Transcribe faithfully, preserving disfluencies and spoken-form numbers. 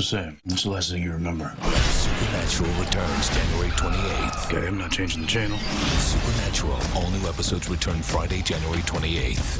the same. That's the last thing you remember. Supernatural returns January twenty-eighth. Okay, I'm not changing the channel. Supernatural. All new episodes return Friday, January twenty-eighth.